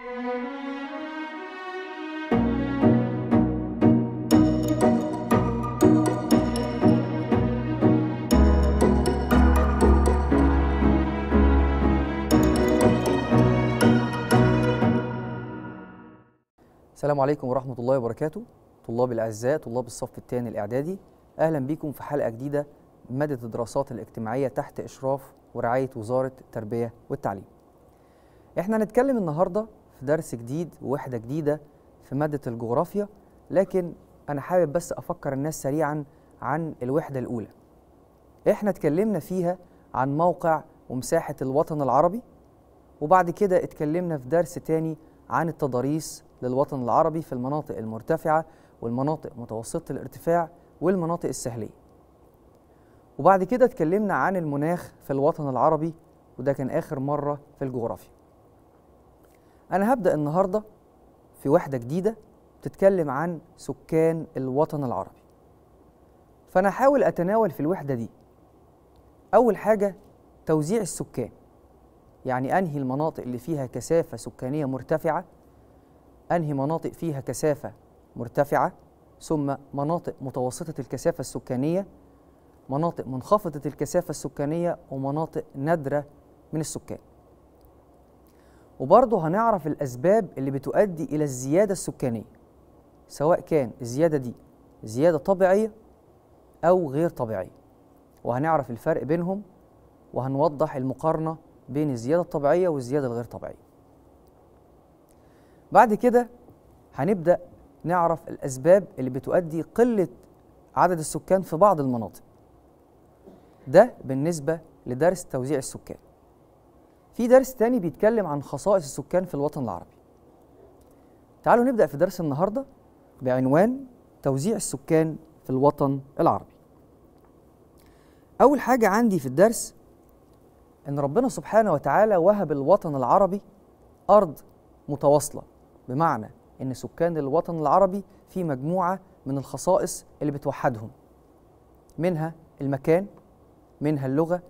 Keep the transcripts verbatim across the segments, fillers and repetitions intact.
السلام عليكم ورحمة الله وبركاته. طلاب الأعزاء، طلاب الصف الثاني الإعدادي، أهلا بكم في حلقة جديدة مادة الدراسات الاجتماعية تحت إشراف ورعاية وزارة التربية والتعليم. إحنا هنتكلم النهاردة في درس جديد ووحدة جديدة في مادة الجغرافيا، لكن أنا حابب بس أفكر الناس سريعا عن الوحدة الأولى. إحنا اتكلمنا فيها عن موقع ومساحة الوطن العربي، وبعد كده اتكلمنا في درس تاني عن التضاريس للوطن العربي في المناطق المرتفعة والمناطق متوسطة الارتفاع والمناطق السهلية. وبعد كده اتكلمنا عن المناخ في الوطن العربي، وده كان آخر مرة في الجغرافيا. أنا هبدأ النهاردة في وحدة جديدة بتتكلم عن سكان الوطن العربي. فأنا هحاول أتناول في الوحدة دي أول حاجة توزيع السكان، يعني أنهي المناطق اللي فيها كثافة سكانية مرتفعة، أنهي مناطق فيها كثافة مرتفعة، ثم مناطق متوسطة الكثافة السكانية، مناطق منخفضة الكثافة السكانية، ومناطق نادرة من السكان. وبرضه هنعرف الأسباب اللي بتؤدي إلى الزيادة السكانية، سواء كان الزيادة دي زيادة طبيعية أو غير طبيعية، وهنعرف الفرق بينهم، وهنوضح المقارنة بين الزيادة الطبيعية والزيادة الغير طبيعية. بعد كده هنبدأ نعرف الأسباب اللي بتؤدي قلة عدد السكان في بعض المناطق. ده بالنسبة لدرس توزيع السكان. في درس تاني بيتكلم عن خصائص السكان في الوطن العربي. تعالوا نبدأ في درس النهاردة بعنوان توزيع السكان في الوطن العربي. أول حاجة عندي في الدرس إن ربنا سبحانه وتعالى وهب الوطن العربي أرض متواصلة، بمعنى إن سكان الوطن العربي في مجموعة من الخصائص اللي بتوحدهم، منها المكان، منها اللغة،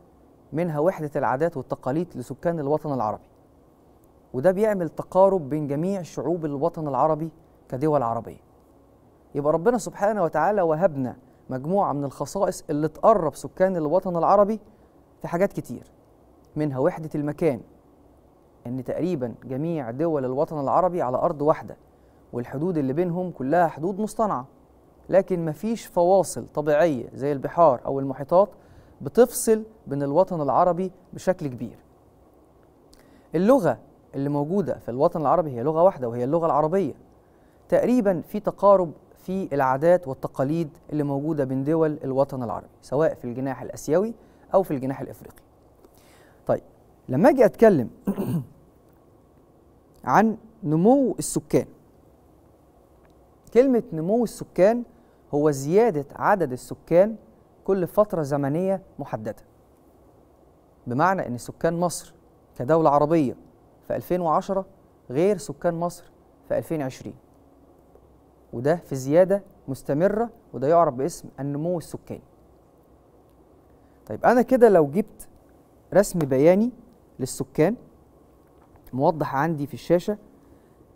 منها وحدة العادات والتقاليد لسكان الوطن العربي، وده بيعمل تقارب بين جميع شعوب الوطن العربي كدول عربية. يبقى ربنا سبحانه وتعالى وهبنا مجموعة من الخصائص اللي تقرب سكان الوطن العربي في حاجات كتير، منها وحدة المكان، إن تقريبا جميع دول الوطن العربي على أرض واحدة، والحدود اللي بينهم كلها حدود مصطنعة، لكن مفيش فواصل طبيعية زي البحار أو المحيطات بتفصل بين الوطن العربي بشكل كبير. اللغة اللي موجودة في الوطن العربي هي لغة واحدة وهي اللغة العربية. تقريبا في تقارب في العادات والتقاليد اللي موجودة بين دول الوطن العربي، سواء في الجناح الآسيوي أو في الجناح الإفريقي. طيب، لما أجي أتكلم عن نمو السكان، كلمة نمو السكان هو زيادة عدد السكان كل فترة زمنية محددة. بمعنى إن سكان مصر كدولة عربية في ألفين وعشرة غير سكان مصر في ألفين وعشرين، وده في زيادة مستمرة، وده يعرف باسم النمو السكاني. طيب، أنا كده لو جبت رسم بياني للسكان موضح عندي في الشاشة،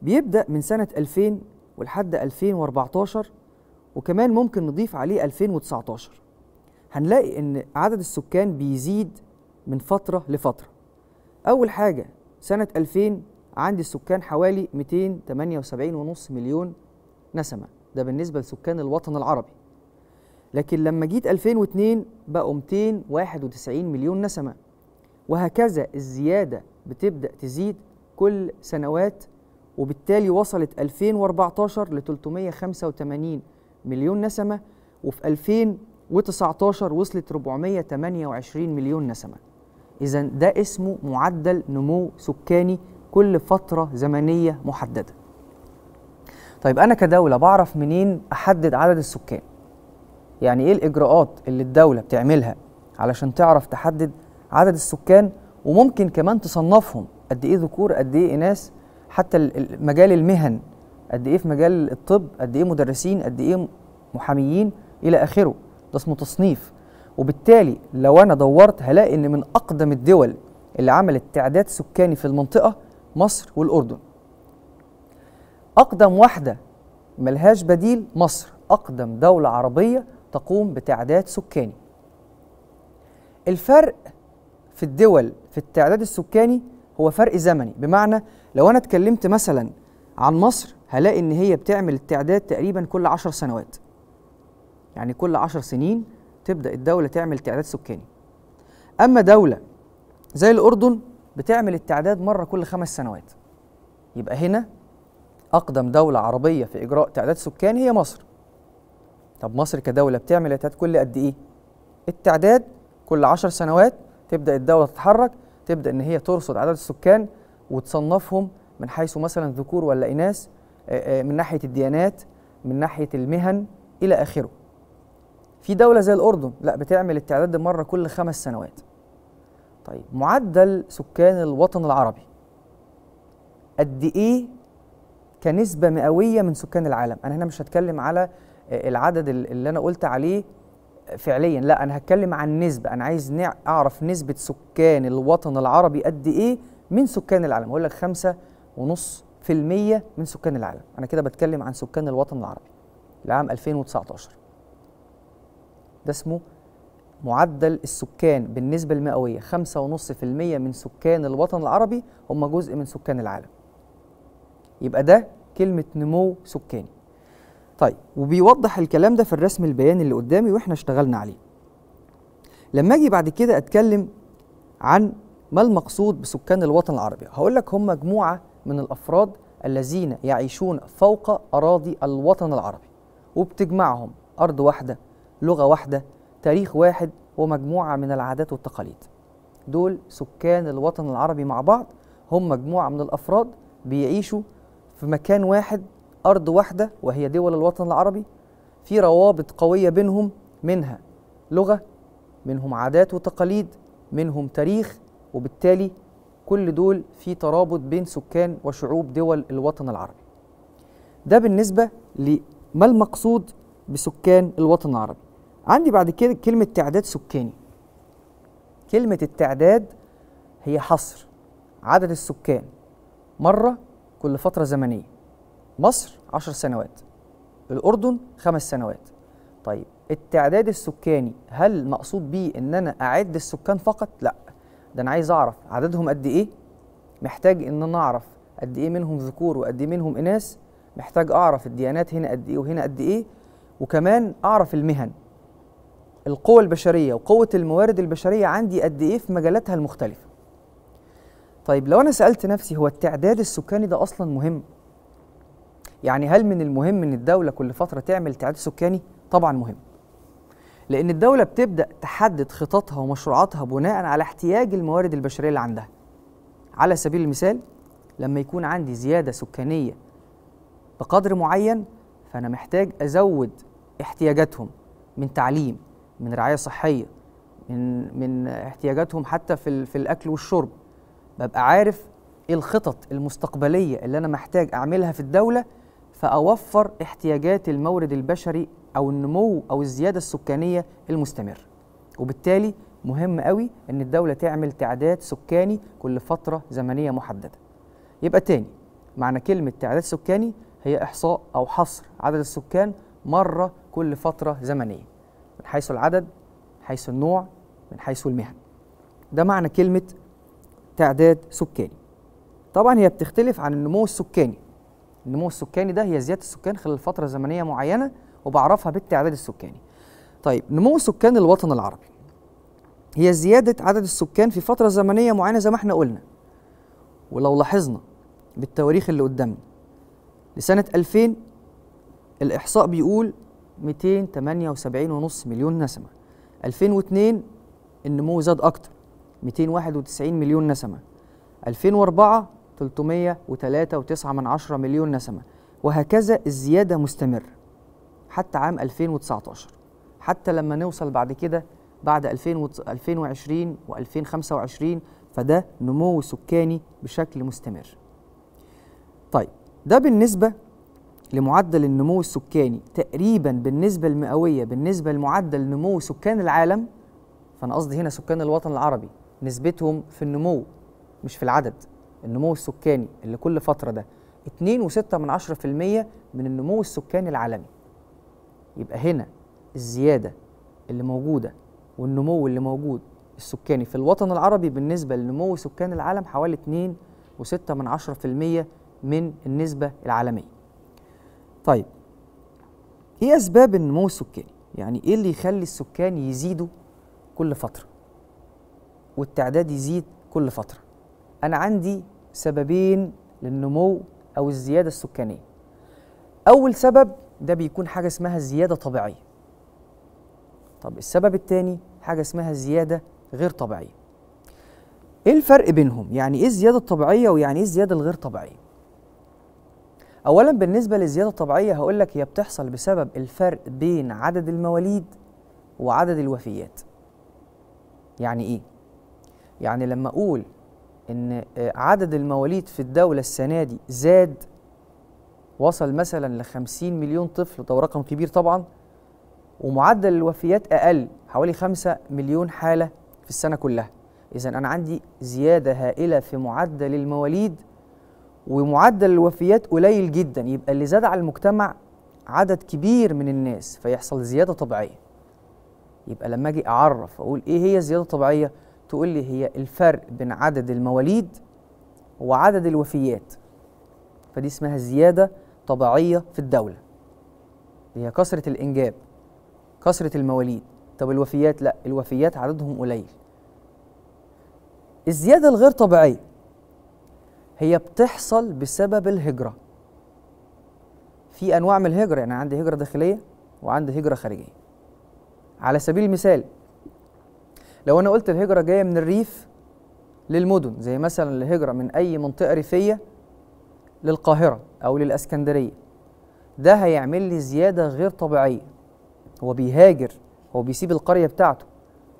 بيبدأ من سنة ألفين ولحد ألفين وأربعتاشر، وكمان ممكن نضيف عليه ألفين وتسعتاشر. هنلاقي إن عدد السكان بيزيد من فترة لفترة. أول حاجة سنة ألفين عندي السكان حوالي مئتين وثمانية وسبعين فاصلة خمسة مليون نسمة، ده بالنسبة لسكان الوطن العربي. لكن لما جيت ألفين واتنين بقوا مئتين وواحد وتسعين مليون نسمة، وهكذا الزيادة بتبدأ تزيد كل سنوات، وبالتالي وصلت ألفين وأربعتاشر ل ثلاثمئة وخمسة وثمانين مليون نسمة، وفي ألفين وتسعتاشر وصلت أربعمئة وثمانية وعشرين مليون نسمة. إذا ده اسمه معدل نمو سكاني كل فترة زمنية محددة. طيب، أنا كدولة بعرف منين أحدد عدد السكان؟ يعني إيه الإجراءات اللي الدولة بتعملها علشان تعرف تحدد عدد السكان، وممكن كمان تصنفهم قد ايه ذكور قد ايه اناث، حتى مجال المهن قد ايه، في مجال الطب قد ايه مدرسين قد ايه محاميين الى اخره، ده اسمه تصنيف. وبالتالي لو انا دورت هلاقي ان من اقدم الدول اللي عملت تعداد سكاني في المنطقه مصر والاردن، أقدم وحدة ملهاش بديل مصر، أقدم دولة عربية تقوم بتعداد سكاني. الفرق في الدول في التعداد السكاني هو فرق زمني، بمعنى لو أنا اتكلمت مثلا عن مصر هلاقي إن هي بتعمل التعداد تقريبا كل عشر سنوات، يعني كل عشر سنين تبدأ الدولة تعمل تعداد سكاني. أما دولة زي الأردن بتعمل التعداد مرة كل خمس سنوات. يبقى هنا أقدم دولة عربية في إجراء تعداد سكاني هي مصر. طب مصر كدولة بتعمل التعداد كل قد إيه؟ التعداد كل عشر سنوات تبدأ الدولة تتحرك، تبدأ إن هي ترصد عدد السكان وتصنفهم من حيث مثلا ذكور ولا إناث، من ناحية الديانات، من ناحية المهن إلى آخره. في دولة زي الأردن لا، بتعمل التعداد مرة كل خمس سنوات. طيب معدل سكان الوطن العربي قد إيه كنسبة مئوية من سكان العالم؟ أنا هنا مش هتكلم على العدد اللي أنا قلت عليه فعليا، لا أنا هتكلم عن نسبة، أنا عايز أعرف نسبة سكان الوطن العربي قد إيه من سكان العالم. هقول لك خمسة ونص في المية من سكان العالم، أنا كده بتكلم عن سكان الوطن العربي لعام ألفين وتسعتاشر. ده اسمه معدل السكان بالنسبة المئوية، خمسة ونص في المية من سكان الوطن العربي هم جزء من سكان العالم. يبقى ده كلمة نمو سكاني. طيب وبيوضح الكلام ده في الرسم البياني اللي قدامي واحنا اشتغلنا عليه. لما اجي بعد كده اتكلم عن ما المقصود بسكان الوطن العربي، هقول لك هم مجموعة من الافراد الذين يعيشون فوق اراضي الوطن العربي وبتجمعهم ارض واحدة، لغة واحدة، تاريخ واحد، ومجموعة من العادات والتقاليد. دول سكان الوطن العربي مع بعض هم مجموعة من الافراد بيعيشوا في مكان واحد، أرض واحدة، وهي دول الوطن العربي. في روابط قوية بينهم، منها لغة، منهم عادات وتقاليد، منهم تاريخ، وبالتالي كل دول في ترابط بين سكان وشعوب دول الوطن العربي. ده بالنسبة لما المقصود بسكان الوطن العربي. عندي بعد كده كلمة تعداد سكاني. كلمة التعداد هي حصر عدد السكان مرة كل فترة زمنية. مصر عشر سنوات، الأردن خمس سنوات. طيب التعداد السكاني هل مقصود بيه إن أنا أعد السكان فقط؟ لا، ده أنا عايز أعرف عددهم قد إيه، محتاج إن أنا أعرف قد إيه منهم ذكور وقد إيه منهم إناث، محتاج أعرف الديانات هنا قد إيه وهنا قد إيه، وكمان أعرف المهن، القوة البشرية وقوة الموارد البشرية عندي قد إيه في مجالاتها المختلفة. طيب لو أنا سألت نفسي هو التعداد السكاني ده أصلا مهم؟ يعني هل من المهم إن الدولة كل فترة تعمل تعداد سكاني؟ طبعا مهم، لأن الدولة بتبدأ تحدد خططها ومشروعاتها بناء على احتياج الموارد البشرية اللي عندها. على سبيل المثال لما يكون عندي زيادة سكانية بقدر معين فأنا محتاج أزود احتياجاتهم من تعليم، من رعاية صحية، من من احتياجاتهم حتى في في الأكل والشرب. ببقى عارف إيه الخطط المستقبلية اللي أنا محتاج أعملها في الدولة فأوفر احتياجات المورد البشري أو النمو أو الزيادة السكانية المستمر. وبالتالي مهم قوي إن الدولة تعمل تعداد سكاني كل فترة زمنية محددة. يبقى تاني معنى كلمة تعداد سكاني هي إحصاء أو حصر عدد السكان مرة كل فترة زمنية، من حيث العدد، من حيث النوع، من حيث المهن. ده معنى كلمة تعداد سكاني. طبعا هي بتختلف عن النمو السكاني. النمو السكاني ده هي زيادة السكان خلال فترة زمنية معينة وبعرفها بالتعداد السكاني. طيب نمو سكان الوطن العربي هي زيادة عدد السكان في فترة زمنية معينة زي ما احنا قلنا. ولو لاحظنا بالتواريخ اللي قدامنا لسنة ألفين الإحصاء بيقول مئتين وتمانية وسبعين ونص مليون نسمة. ألفين واتنين النمو زاد أكتر، مئتين وواحد وتسعين مليون نسمة. ألفين وأربعة تلتمية وتلاتة وتسعة من عشرة مليون نسمة، وهكذا الزيادة مستمرة حتى عام ألفين وتسعتاشر، حتى لما نوصل بعد كده بعد ألفين وعشرين وألفين وخمسة وعشرين فده نمو سكاني بشكل مستمر. طيب ده بالنسبة لمعدل النمو السكاني تقريبا بالنسبة المئوية بالنسبة لمعدل نمو سكان العالم. فأنا قصدي هنا سكان الوطن العربي نسبتهم في النمو مش في العدد. النمو السكاني اللي كل فترة ده اتنين وستة من عشرة في المية من النمو السكاني العالمي. يبقى هنا الزيادة اللي موجودة والنمو اللي موجود السكاني في الوطن العربي بالنسبة لنمو سكان العالم حوالي اتنين وستة من عشرة في المية من النسبة العالمية. طيب ايه أسباب النمو السكاني؟ يعني ايه اللي يخلي السكان يزيدوا كل فترة والتعداد يزيد كل فترة؟ أنا عندي سببين للنمو أو الزيادة السكانية. أول سبب ده بيكون حاجة اسمها زيادة طبيعية. طب السبب التاني حاجة اسمها زيادة غير طبيعية. إيه الفرق بينهم؟ يعني إيه الزيادة الطبيعية ويعني إيه الزيادة الغير طبيعية؟ أولاً بالنسبة للزيادة الطبيعية هقول لك هي بتحصل بسبب الفرق بين عدد المواليد وعدد الوفيات. يعني إيه؟ يعني لما أقول إن عدد المواليد في الدولة السنة دي زاد، وصل مثلا لخمسين مليون طفل، ده رقم كبير طبعا، ومعدل الوفيات أقل حوالي خمسة مليون حالة في السنة كلها. إذا أنا عندي زيادة هائلة في معدل المواليد ومعدل الوفيات قليل جدا، يبقى اللي زاد على المجتمع عدد كبير من الناس فيحصل زيادة طبيعية. يبقى لما أجي أعرف أقول إيه هي الزيادة الطبيعية؟ تقول لي هي الفرق بين عدد المواليد وعدد الوفيات، فدي اسمها زيادة طبيعية في الدولة، هي كثرة الإنجاب، كثرة المواليد. طب الوفيات؟ لا، الوفيات عددهم قليل. الزيادة الغير طبيعية هي بتحصل بسبب الهجرة. في أنواع من الهجرة، يعني عندي هجرة داخلية وعندي هجرة خارجية. على سبيل المثال لو أنا قلت الهجرة جاية من الريف للمدن، زي مثلا الهجرة من أي منطقة ريفية للقاهرة أو للإسكندرية، ده هيعمل لي زيادة غير طبيعية. هو بيهاجر، هو بيسيب القرية بتاعته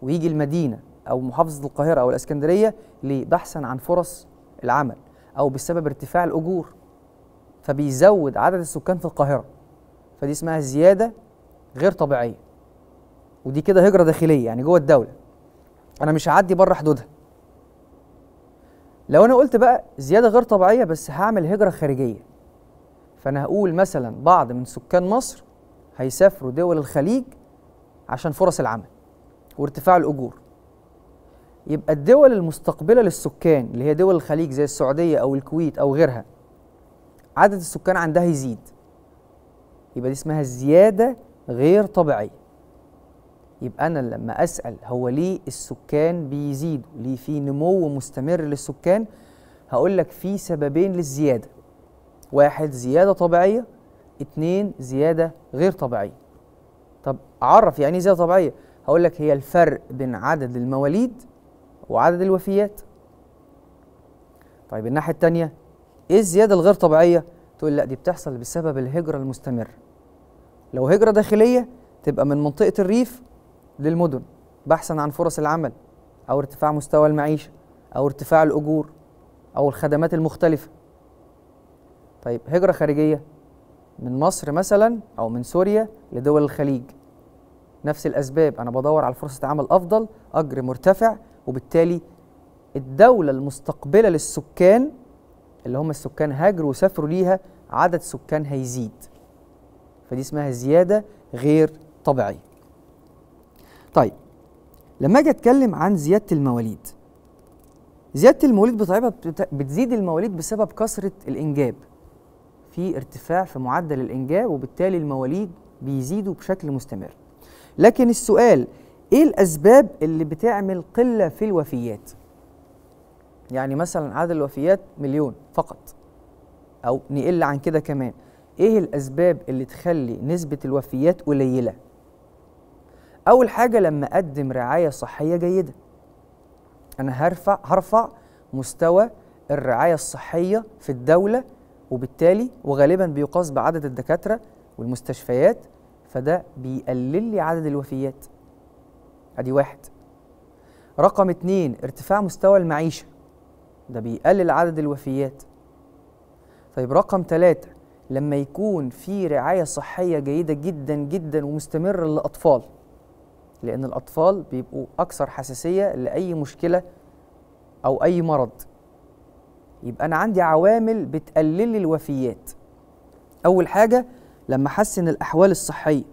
ويجي المدينة أو محافظة القاهرة أو الإسكندرية ليه؟ بحثا عن فرص العمل أو بسبب ارتفاع الأجور، فبيزود عدد السكان في القاهرة، فدي اسمها زيادة غير طبيعية، ودي كده هجرة داخلية يعني جوه الدولة، أنا مش هعدي بره حدودها. لو أنا قلت بقى زيادة غير طبيعية بس هعمل هجرة خارجية، فأنا هقول مثلا بعض من سكان مصر هيسافروا دول الخليج عشان فرص العمل وارتفاع الأجور. يبقى الدول المستقبلة للسكان اللي هي دول الخليج زي السعودية أو الكويت أو غيرها، عدد السكان عندها يزيد، يبقى دي اسمها زيادة غير طبيعية. يبقى أنا لما أسأل هو ليه السكان بيزيدوا؟ ليه في نمو مستمر للسكان؟ هقول لك في سببين للزيادة. واحد زيادة طبيعية، اتنين زيادة غير طبيعية. طب أعرف يعني إيه زيادة طبيعية؟ هقول لك هي الفرق بين عدد المواليد وعدد الوفيات. طيب الناحية التانية إيه الزيادة الغير طبيعية؟ تقول لأ، دي بتحصل بسبب الهجرة المستمرة. لو هجرة داخلية تبقى من منطقة الريف للمدن بحثا عن فرص العمل أو ارتفاع مستوى المعيشة أو ارتفاع الأجور أو الخدمات المختلفة. طيب هجرة خارجية من مصر مثلا أو من سوريا لدول الخليج، نفس الأسباب، أنا بدور على فرصة عمل أفضل، أجر مرتفع، وبالتالي الدولة المستقبلة للسكان اللي هم السكان هاجروا وسافروا ليها عدد سكان هيزيد، فدي اسمها زيادة غير طبيعية. طيب لما اجي اتكلم عن زياده المواليد، زياده المواليد بطبيعتها بتزيد المواليد بسبب كثره الانجاب، في ارتفاع في معدل الانجاب وبالتالي المواليد بيزيدوا بشكل مستمر. لكن السؤال ايه الاسباب اللي بتعمل قله في الوفيات؟ يعني مثلا عدد الوفيات مليون فقط او نقل عن كده كمان، ايه الاسباب اللي تخلي نسبه الوفيات قليله؟ أول حاجة لما أقدم رعاية صحية جيدة، أنا هرفع هرفع مستوى الرعاية الصحية في الدولة، وبالتالي وغالبا بيقاس بعدد الدكاترة والمستشفيات، فده بيقلل لي عدد الوفيات. أدي واحد. رقم اتنين ارتفاع مستوى المعيشة، ده بيقلل عدد الوفيات. طيب رقم تلاتة لما يكون في رعاية صحية جيدة جدا جدا ومستمرة للأطفال، لأن الأطفال بيبقوا أكثر حساسية لأي مشكلة أو أي مرض، يبقى أنا عندي عوامل بتقلل لي الوفيات. أول حاجة لما أحسن الأحوال الصحية،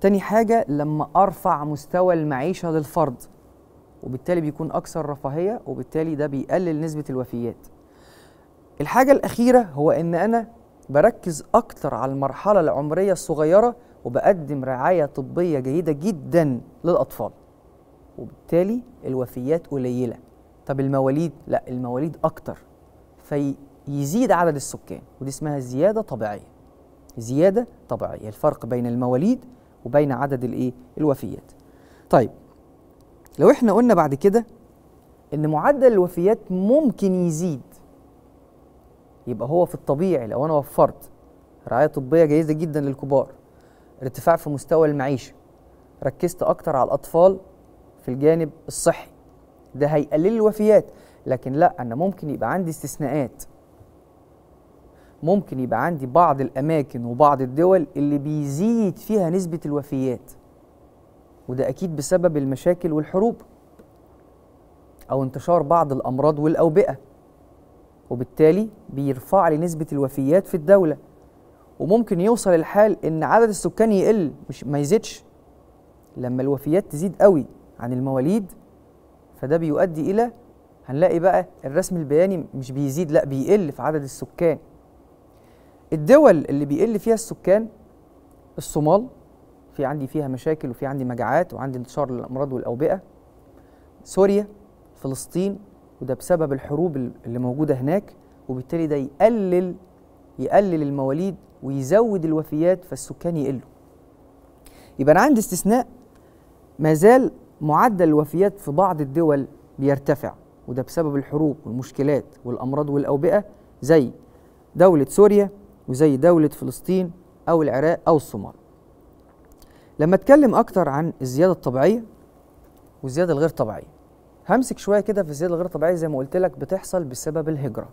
تاني حاجة لما أرفع مستوى المعيشة للفرد، وبالتالي بيكون أكثر رفاهية، وبالتالي ده بيقلل نسبة الوفيات. الحاجة الأخيرة هو إن أنا بركز أكتر على المرحلة العمرية الصغيرة وبقدم رعاية طبية جيدة جدا للأطفال، وبالتالي الوفيات قليلة. طب المواليد؟ لا، المواليد أكتر، فيزيد عدد السكان، ودي اسمها زيادة طبيعية. زيادة طبيعية، الفرق بين المواليد وبين عدد الإيه؟ الوفيات. طيب لو إحنا قلنا بعد كده إن معدل الوفيات ممكن يزيد، يبقى هو في الطبيعي لو أنا وفرت رعاية طبية جيدة جدا للكبار، ارتفاع في مستوى المعيشة، ركزت أكتر على الأطفال في الجانب الصحي، ده هيقلل الوفيات. لكن لا، أنا ممكن يبقى عندي استثناءات، ممكن يبقى عندي بعض الأماكن وبعض الدول اللي بيزيد فيها نسبة الوفيات، وده أكيد بسبب المشاكل والحروب أو انتشار بعض الأمراض والأوبئة، وبالتالي بيرفع لي نسبة الوفيات في الدولة. وممكن يوصل الحال إن عدد السكان يقل مش ما يزيدش. لما الوفيات تزيد قوي عن المواليد فده بيؤدي إلى هنلاقي بقى الرسم البياني مش بيزيد، لا بيقل في عدد السكان. الدول اللي بيقل فيها السكان، الصومال في عندي فيها مشاكل وفي عندي مجاعات وعندي انتشار للأمراض والأوبئة، سوريا، فلسطين، وده بسبب الحروب اللي موجودة هناك، وبالتالي ده يقلل يقلل المواليد ويزود الوفيات فالسكان يقلوا. يبقى أنا عندي استثناء، ما زال معدل الوفيات في بعض الدول بيرتفع، وده بسبب الحروب والمشكلات والأمراض والأوبئة، زي دولة سوريا وزي دولة فلسطين أو العراق أو الصومال. لما أتكلم أكتر عن الزيادة الطبيعية والزيادة الغير طبيعية، همسك شوية كده في الزيادة الغير طبيعية. زي ما قلت لك بتحصل بسبب الهجرة،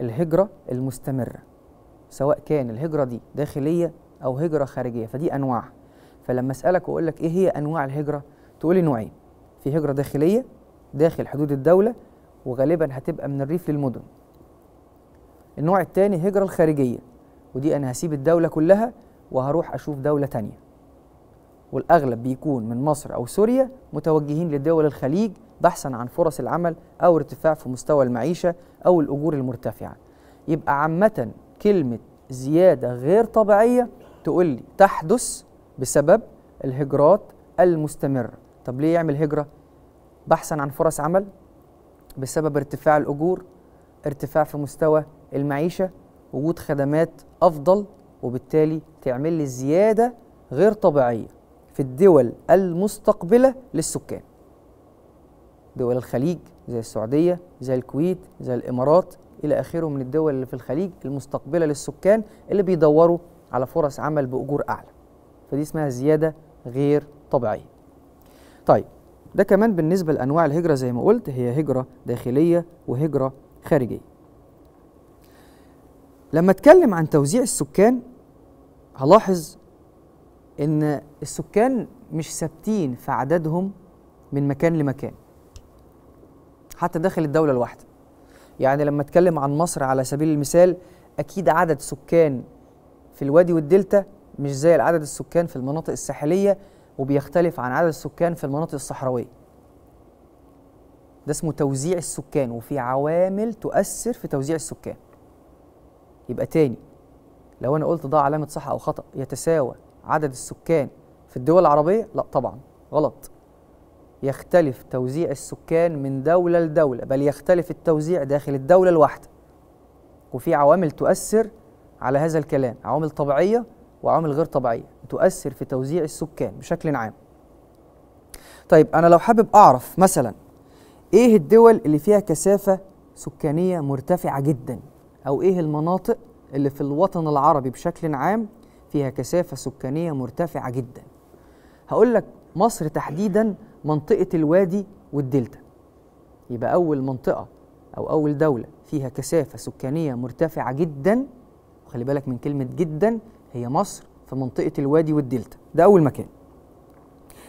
الهجرة المستمرة، سواء كان الهجرة دي داخلية أو هجرة خارجية، فدي أنواع. فلما أسألك وأقول لك إيه هي أنواع الهجرة، تقول لي نوعين، في هجرة داخلية داخل حدود الدولة، وغالبا هتبقى من الريف للمدن. النوع الثاني الهجرة الخارجية، ودي أنا هسيب الدولة كلها وهروح أشوف دولة تانية، والأغلب بيكون من مصر أو سوريا متوجهين لدول الخليج بحثا عن فرص العمل أو ارتفاع في مستوى المعيشة أو الأجور المرتفعة. يبقى عامة كلمة زيادة غير طبيعية تقول لي تحدث بسبب الهجرات المستمرة. طب ليه يعمل هجرة؟ بحثا عن فرص عمل، بسبب ارتفاع الأجور، ارتفاع في مستوى المعيشة، وجود خدمات أفضل، وبالتالي تعمل لي زيادة غير طبيعية في الدول المستقبلة للسكان، دول الخليج زي السعودية زي الكويت زي الإمارات إلى آخره من الدول اللي في الخليج المستقبلة للسكان اللي بيدوروا على فرص عمل بأجور أعلى، فدي اسمها زيادة غير طبيعية. طيب ده كمان بالنسبة لأنواع الهجرة، زي ما قلت هي هجرة داخلية وهجرة خارجية. لما أتكلم عن توزيع السكان هلاحظ إن السكان مش ثابتين في عددهم من مكان لمكان حتى داخل الدولة الواحدة. يعني لما أتكلم عن مصر على سبيل المثال، أكيد عدد سكان في الوادي والدلتا مش زي عدد السكان في المناطق الساحلية، وبيختلف عن عدد السكان في المناطق الصحراوية. ده اسمه توزيع السكان، وفي عوامل تؤثر في توزيع السكان. يبقى تاني لو أنا قلت ده علامة صح أو خطأ، يتساوى عدد السكان في الدول العربية؟ لا طبعا غلط. يختلف توزيع السكان من دولة لدولة، بل يختلف التوزيع داخل الدولة الواحدة، وفي عوامل تؤثر على هذا الكلام، عوامل طبيعية وعوامل غير طبيعية تؤثر في توزيع السكان بشكل عام. طيب أنا لو حابب أعرف مثلا إيه الدول اللي فيها كثافة سكانية مرتفعة جدا، أو إيه المناطق اللي في الوطن العربي بشكل عام فيها كثافة سكانية مرتفعة جدا، هقول لك مصر تحديدا منطقة الوادي والدلتا. يبقى أول منطقة أو أول دولة فيها كثافة سكانية مرتفعة جدا، وخلي بالك من كلمة جدا، هي مصر في منطقة الوادي والدلتا. ده أول مكان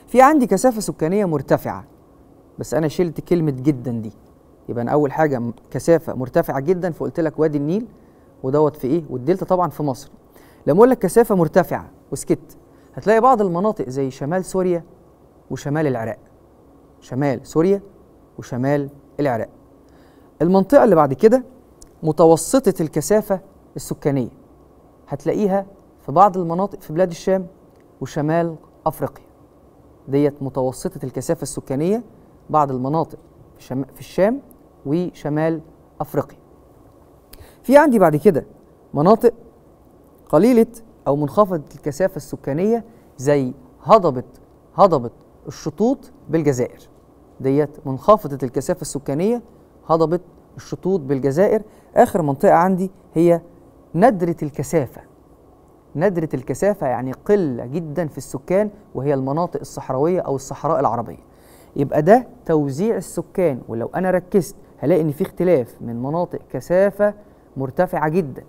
في عندي كثافة سكانية مرتفعة، بس أنا شلت كلمة جدا دي، يبقى انا اول حاجه كثافه مرتفعه جدا، فقلت لك وادي النيل ودوت في ايه والدلتا طبعا في مصر. لما اقول لك كثافه مرتفعه وسكت، هتلاقي بعض المناطق زي شمال سوريا وشمال العراق، شمال سوريا وشمال العراق. المنطقه اللي بعد كده متوسطه الكثافه السكانيه، هتلاقيها في بعض المناطق في بلاد الشام وشمال افريقيا، ديت متوسطه الكثافه السكانيه بعض المناطق في الشام وشمال افريقيا. في عندي بعد كده مناطق قليله او منخفضه الكثافه السكانيه زي هضبه هضبه الشطوط بالجزائر، ديت منخفضه الكثافه السكانيه هضبه الشطوط بالجزائر. اخر منطقه عندي هي ندره الكثافه، ندره الكثافه يعني قله جدا في السكان، وهي المناطق الصحراويه او الصحراء العربيه. يبقى ده توزيع السكان، ولو انا ركزت هلاقي ان في اختلاف من مناطق كثافه مرتفعه جدا.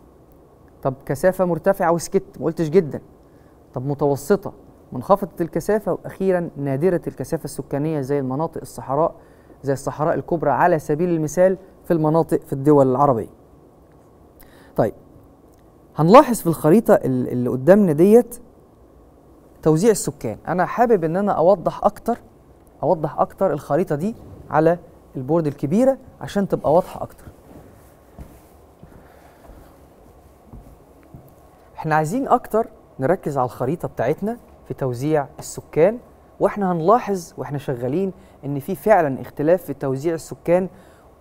طب كثافه مرتفعه وسكت، ما قلتش جدا. طب متوسطه، منخفضه الكثافه، واخيرا نادره الكثافه السكانيه زي المناطق الصحراء زي الصحراء الكبرى على سبيل المثال في المناطق في الدول العربيه. طيب هنلاحظ في الخريطه اللي قدامنا ديت توزيع السكان. انا حابب ان انا اوضح اكتر اوضح اكتر الخريطه دي على البورد الكبيره عشان تبقى واضحه اكتر. احنا عايزين اكتر نركز على الخريطه بتاعتنا في توزيع السكان، واحنا هنلاحظ واحنا شغالين ان في فعلا اختلاف في توزيع السكان.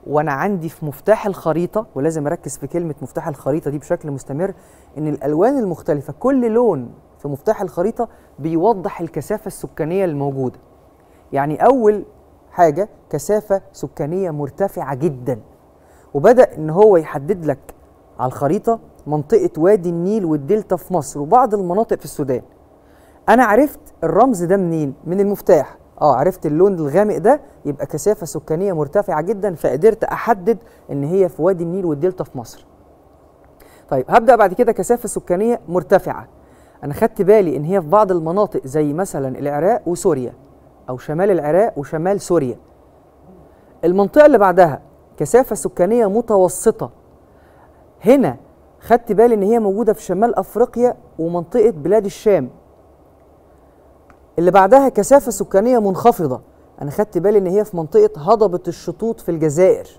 وانا عندي في مفتاح الخريطه، ولازم اركز في كلمه مفتاح الخريطه دي بشكل مستمر، ان الالوان المختلفه كل لون في مفتاح الخريطه بيوضح الكثافه السكانيه الموجوده. يعني أول حاجة كثافة سكانية مرتفعة جدا، وبدأ إن هو يحدد لك على الخريطة منطقة وادي النيل والدلتا في مصر وبعض المناطق في السودان. أنا عرفت الرمز ده منين؟ من المفتاح. آه عرفت اللون الغامق ده يبقى كثافة سكانية مرتفعة جدا، فقدرت أحدد إن هي في وادي النيل والدلتا في مصر. طيب هبدأ بعد كده كثافة سكانية مرتفعة، أنا خدت بالي إن هي في بعض المناطق زي مثلا العراق وسوريا أو شمال العراق وشمال سوريا. المنطقة اللي بعدها كثافة سكانية متوسطة، هنا خدت بالي إن هي موجودة في شمال أفريقيا ومنطقة بلاد الشام. اللي بعدها كثافة سكانية منخفضة، أنا خدت بالي إن هي في منطقة هضبة الشطوط في الجزائر.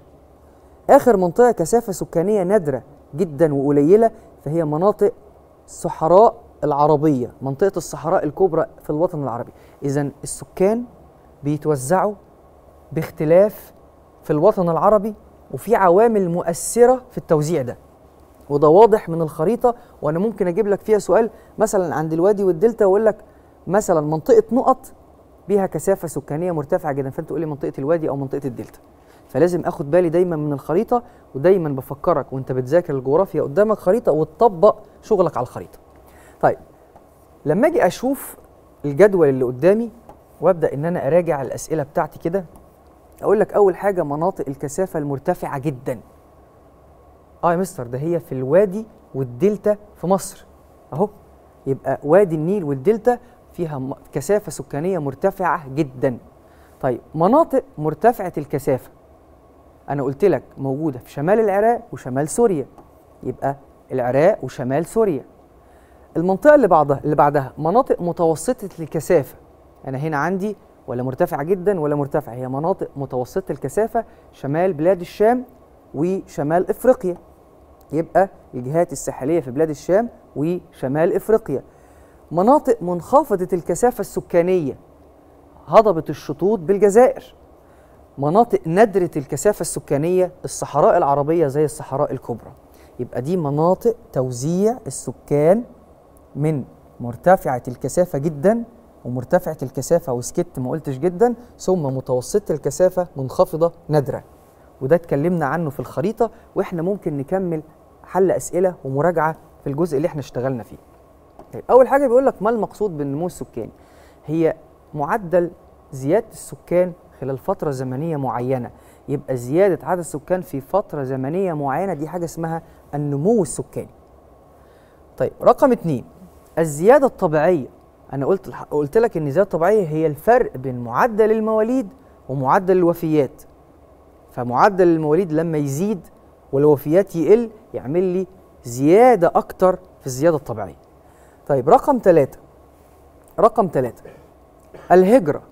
آخر منطقة كثافة سكانية نادرة جدا وقليلة، فهي مناطق الصحراء العربية، منطقة الصحراء الكبرى في الوطن العربي. إذا السكان بيتوزعوا باختلاف في الوطن العربي، وفي عوامل مؤثرة في التوزيع ده، وده واضح من الخريطة. وأنا ممكن أجيب لك فيها سؤال مثلا عند الوادي والدلتا وأقول لك مثلا منطقة نقط بيها كثافة سكانية مرتفعة جدا، فأنت تقول لي منطقة الوادي أو منطقة الدلتا. فلازم آخد بالي دايما من الخريطة، ودايما بفكرك وأنت بتذاكر الجغرافيا قدامك خريطة وتطبق شغلك على الخريطة. طيب لما اجي اشوف الجدول اللي قدامي وابدا ان انا اراجع الاسئله بتاعتي كده، اقول لك اول حاجه مناطق الكثافه المرتفعه جدا. اه يا مستر ده هي في الوادي والدلتا في مصر اهو، يبقى وادي النيل والدلتا فيها كثافه سكانيه مرتفعه جدا. طيب مناطق مرتفعه الكثافه، انا قلت لك موجوده في شمال العراق وشمال سوريا، يبقى العراق وشمال سوريا. المنطقة اللي بعدها اللي بعدها مناطق متوسطة الكثافة، أنا هنا عندي ولا مرتفعة جدا ولا مرتفعة، هي مناطق متوسطة الكثافة شمال بلاد الشام وشمال إفريقيا، يبقى الجهات الساحلية في بلاد الشام وشمال إفريقيا. مناطق منخفضة الكثافة السكانية هضبة الشطوط بالجزائر. مناطق ندرة الكثافة السكانية الصحراء العربية زي الصحراء الكبرى. يبقى دي مناطق توزيع السكان من مرتفعة الكثافة جدا ومرتفعة الكثافة وسكت ما قلتش جدا، ثم متوسطة الكثافة منخفضة نادرة. وده اتكلمنا عنه في الخريطة، واحنا ممكن نكمل حل أسئلة ومراجعة في الجزء اللي احنا اشتغلنا فيه. طيب أول حاجة بيقول لك ما المقصود بالنمو السكاني؟ هي معدل زيادة السكان خلال فترة زمنية معينة، يبقى زيادة عدد السكان في فترة زمنية معينة دي حاجة اسمها النمو السكاني. طيب رقم اتنين الزيادة الطبيعية، أنا قلت قلت لك إن الزيادة الطبيعية هي الفرق بين معدل المواليد ومعدل الوفيات، فمعدل المواليد لما يزيد والوفيات يقل يعمل لي زيادة أكتر في الزيادة الطبيعية. طيب رقم ثلاثة، رقم ثلاثة الهجرة.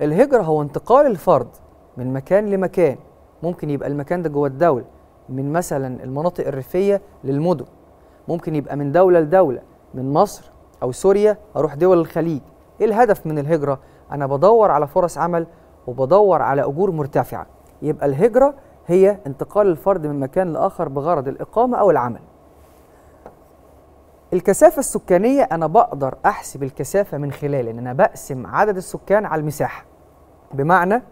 الهجرة هو انتقال الفرد من مكان لمكان، ممكن يبقى المكان ده جوه الدولة، من مثلا المناطق الريفية للمدن، ممكن يبقى من دولة لدولة، من مصر أو سوريا أروح دول الخليج. إيه الهدف من الهجرة؟ أنا بدور على فرص عمل وبدور على أجور مرتفعة، يبقى الهجرة هي انتقال الفرد من مكان لآخر بغرض الإقامة أو العمل. الكثافة السكانية أنا بقدر أحسب الكثافة من خلال إن أنا بقسم عدد السكان على المساحة، بمعنى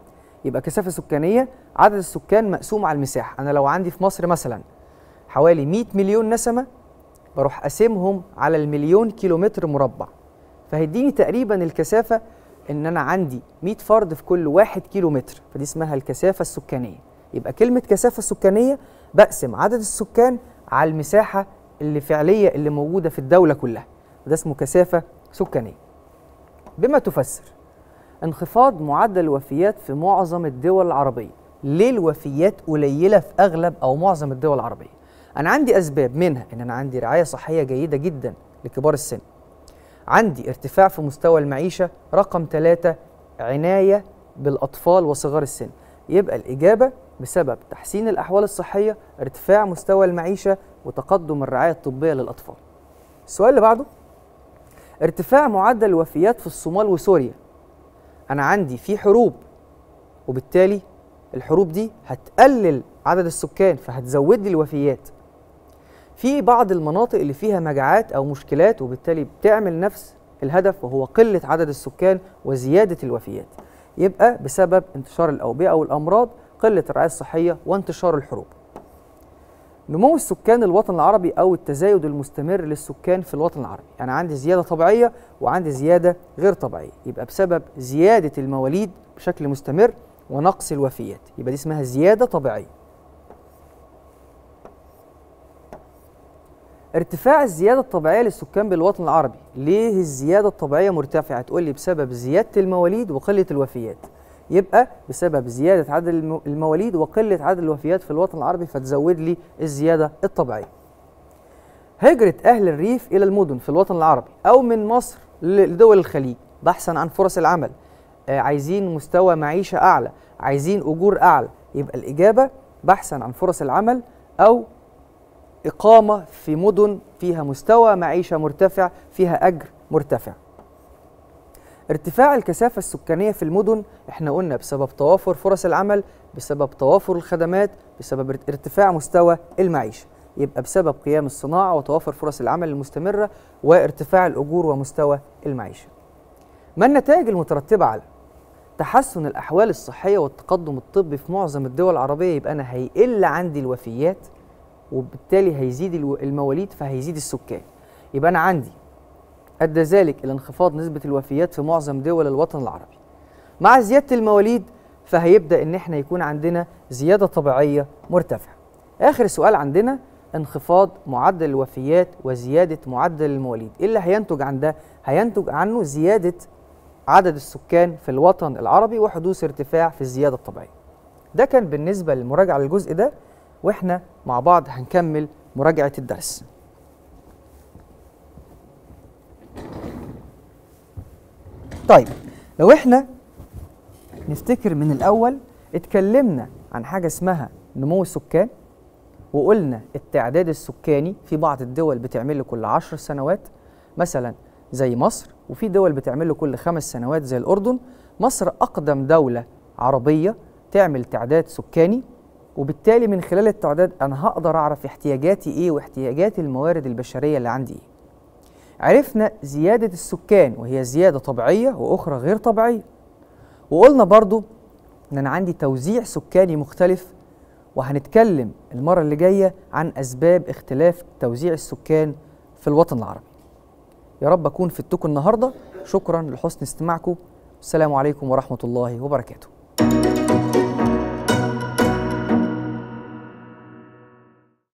يبقى كثافة سكانية عدد السكان مقسوم على المساحة. أنا لو عندي في مصر مثلا حوالي مئة مليون نسمة، بروح أقسمهم على المليون كيلومتر مربع، فهيديني تقريبا الكثافة إن أنا عندي مئة فرد في كل واحد كيلومتر، فدي اسمها الكثافة السكانية. يبقى كلمة كثافة سكانية بقسم عدد السكان على المساحة اللي فعلية اللي موجودة في الدولة كلها، ده اسمه كثافة سكانية. بما تفسر انخفاض معدل الوفيات في معظم الدول العربية. ليه الوفيات قليلة في أغلب أو معظم الدول العربية؟ أنا عندي أسباب، منها إن أنا عندي رعاية صحية جيدة جدا لكبار السن، عندي ارتفاع في مستوى المعيشة، رقم ثلاثة عناية بالأطفال وصغار السن. يبقى الإجابة بسبب تحسين الأحوال الصحية، ارتفاع مستوى المعيشة، وتقدم الرعاية الطبية للأطفال. السؤال اللي بعده ارتفاع معدل الوفيات في الصومال وسوريا. أنا عندي في حروب، وبالتالي الحروب دي هتقلل عدد السكان فهتزود لي الوفيات. في بعض المناطق اللي فيها مجاعات أو مشكلات، وبالتالي بتعمل نفس الهدف وهو قلة عدد السكان وزيادة الوفيات. يبقى بسبب انتشار الأوبئة أو الأمراض، قلة الرعاية الصحية، وانتشار الحروب. نمو السكان الوطن العربي أو التزايد المستمر للسكان في الوطن العربي. أنا عندي زيادة طبيعية وعندي زيادة غير طبيعية، يبقى بسبب زيادة المواليد بشكل مستمر ونقص الوفيات، يبقى دي اسمها زيادة طبيعية. ارتفاع الزيادة الطبيعية للسكان بالوطن العربي. ليه الزيادة الطبيعية مرتفعة؟ تقولي بسبب زيادة المواليد وقلة الوفيات. يبقى بسبب زيادة عدد المواليد وقلة عدد الوفيات في الوطن العربي، فتزود لي الزيادة الطبيعية. هجرة أهل الريف إلى المدن في الوطن العربي أو من مصر لدول الخليج بحثا عن فرص العمل، آه عايزين مستوى معيشة أعلى، عايزين أجور أعلى، يبقى الإجابة بحثا عن فرص العمل أو إقامة في مدن فيها مستوى معيشة مرتفع، فيها أجر مرتفع. ارتفاع الكثافة السكانية في المدن، احنا قلنا بسبب توافر فرص العمل، بسبب توافر الخدمات، بسبب ارتفاع مستوى المعيشة، يبقى بسبب قيام الصناعة وتوافر فرص العمل المستمرة وارتفاع الأجور ومستوى المعيشة. ما النتائج المترتبة على تحسن الأحوال الصحية والتقدم الطبي في معظم الدول العربية؟ يبقى أنا هيقل عندي الوفيات وبالتالي هيزيد المواليد فهيزيد السكان. يبقى أنا عندي أدى ذلك إلى انخفاض نسبة الوفيات في معظم دول الوطن العربي. مع زيادة المواليد فهيبدأ إن إحنا يكون عندنا زيادة طبيعية مرتفعة. آخر سؤال عندنا انخفاض معدل الوفيات وزيادة معدل المواليد. إيه اللي هينتج عن ده؟ هينتج عنه زيادة عدد السكان في الوطن العربي وحدوث ارتفاع في الزيادة الطبيعية. ده كان بالنسبة للمراجعة للجزء ده، وإحنا مع بعض هنكمل مراجعة الدرس. طيب لو احنا نفتكر من الأول، اتكلمنا عن حاجة اسمها نمو السكان، وقلنا التعداد السكاني في بعض الدول بتعمله كل عشر سنوات مثلا زي مصر، وفي دول بتعمله كل خمس سنوات زي الأردن. مصر أقدم دولة عربية تعمل تعداد سكاني، وبالتالي من خلال التعداد أنا هقدر أعرف احتياجاتي إيه واحتياجات الموارد البشرية اللي عندي إيه. عرفنا زيادة السكان وهي زيادة طبيعية وأخرى غير طبيعية، وقلنا برضو إن أنا عندي توزيع سكاني مختلف، وهنتكلم المرة اللي جاية عن أسباب اختلاف توزيع السكان في الوطن العربي. يا رب أكون فدتكم النهاردة، شكرا لحسن استماعكم، والسلام عليكم ورحمة الله وبركاته.